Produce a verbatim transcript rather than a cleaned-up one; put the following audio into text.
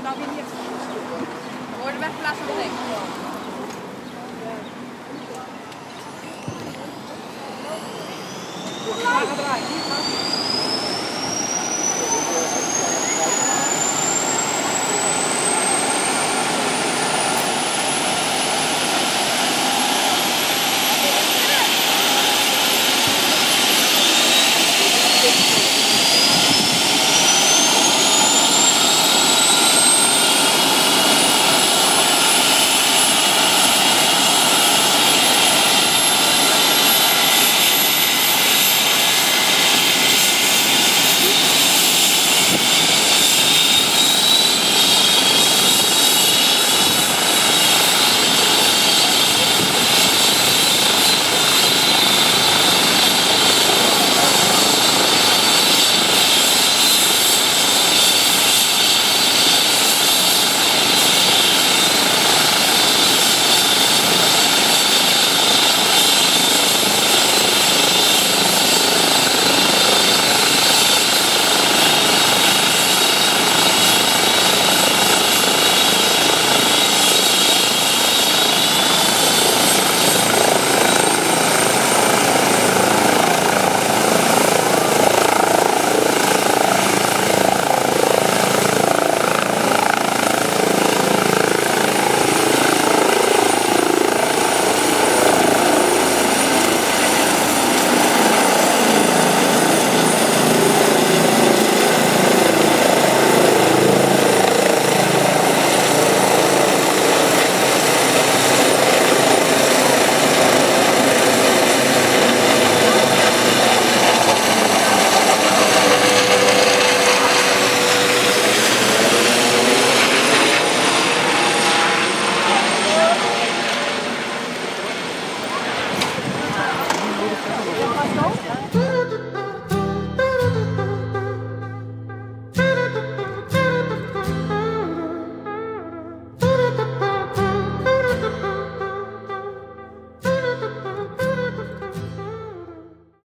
en dan weer hier. We worden weggeplaatst van de rekening. Hier gaan we draaien.